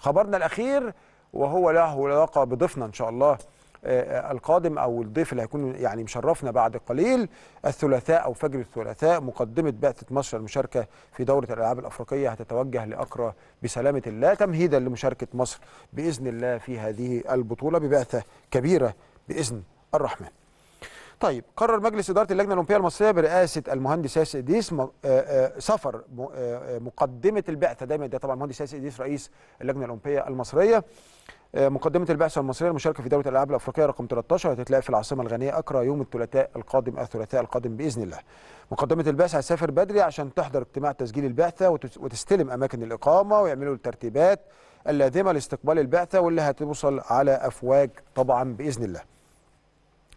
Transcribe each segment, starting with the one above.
خبرنا الأخير وهو له علاقة بضيفنا إن شاء الله القادم أو الضيف اللي هيكون يعني مشرفنا بعد قليل، الثلاثاء أو فجر الثلاثاء. مقدمة بعثة مصر المشاركة في دورة الألعاب الأفريقية هتتوجه لأكرا بسلامة الله تمهيدا لمشاركة مصر بإذن الله في هذه البطولة ببعثة كبيرة بإذن الرحمن. طيب، قرر مجلس إدارة اللجنة الأولمبية المصرية برئاسة المهندس ياسر إدريس سفر مقدمة البعثة، دايما ده طبعا المهندس ياسر إدريس رئيس اللجنة الأولمبية المصرية، مقدمة البعثة المصرية المشاركة في دورة الألعاب الأفريقية رقم 13 هتتلاقى في العاصمة الغانية أكرا يوم الثلاثاء القادم بإذن الله. مقدمة البعثة هتسافر بدري عشان تحضر اجتماع تسجيل البعثة وتستلم أماكن الإقامة ويعملوا الترتيبات اللازمة لاستقبال البعثة واللي هتوصل على أفواج طبعا بإذن الله.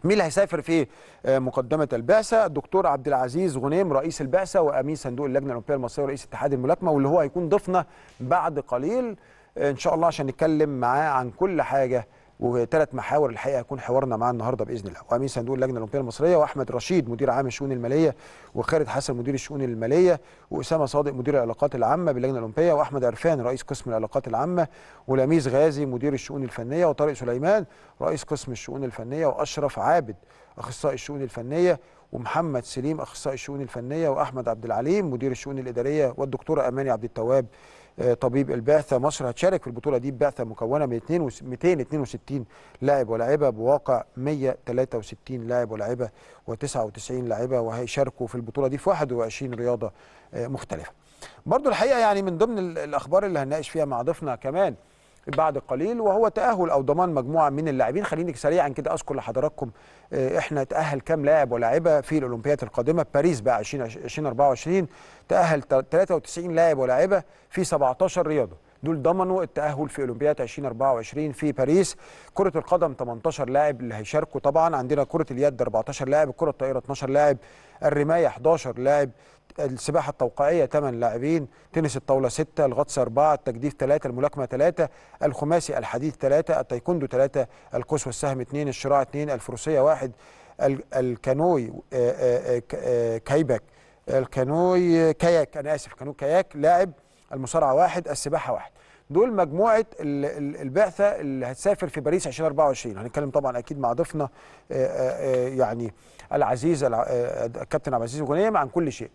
مين اللي هيسافر في مقدمة البعثة؟ الدكتور عبد العزيز غنيم رئيس البعثة وأمين صندوق اللجنة الأولمبية المصرية ورئيس اتحاد الملاكمة، واللي هو هيكون ضيفنا بعد قليل إن شاء الله عشان نتكلم معاه عن كل حاجة، وثلاث محاور الحقيقة هيكون حوارنا معاه النهاردة بإذن الله. وأمين صندوق اللجنة الأولمبية المصرية، وأحمد رشيد مدير عام الشؤون المالية، وخالد حسن مدير الشؤون المالية، وأسامة صادق مدير العلاقات العامة باللجنة الأولمبية، وأحمد عرفان رئيس قسم العلاقات العامة، ولميس غازي مدير الشؤون الفنية، وطارق سليمان رئيس قسم الشؤون الفنية، وأشرف عابد أخصائي الشؤون الفنية، ومحمد سليم أخصائي الشؤون الفنية، وأحمد عبد العليم مدير الشؤون الإدارية، والدكتورة أماني عبد التواب طبيب البعثة. مصر هتشارك في البطولة دي ببعثة مكونة من 262 لاعب ولاعبة بواقع 163 لاعب ولاعبة و99 لاعبة، وهيشاركوا في البطولة دي في 21 رياضة مختلفة. برضو الحقيقة يعني من ضمن الأخبار اللي هنناقش فيها مع ضيفنا كمان بعد قليل وهو تأهل أو ضمان مجموعة من اللاعبين. خليني سريعا كده أذكر لحضراتكم إحنا تأهل كام لاعب ولاعبة في الأولمبياد القادمة. باريس بقى 2024 تأهل 93 لاعب ولاعبة في 17 رياضة، دول ضمنوا التأهل في أولمبياد 2024 في باريس. كرة القدم 18 لاعب اللي هيشاركوا طبعا، عندنا كرة اليد 14 لاعب، الكرة الطائرة 12 لاعب، الرماية 11 لاعب، السباحة التوقيعية 8 لاعبين، تنس الطاولة 6، الغطس 4، التجديف 3، الملاكمة 3، الخماسي الحديد 3، التايكوندو 3، القوس والسهم 2، الشراع 2، الفروسية 1، الكانوي كايباك الكانوي كاياك أنا آسف كانوي كاياك لاعب، المصارعة 1، السباحة 1. دول مجموعة البعثة اللي هتسافر في باريس 2024. هنتكلم طبعا أكيد مع ضيفنا يعني العزيز الكابتن عبد العزيز غنيم عن كل شيء.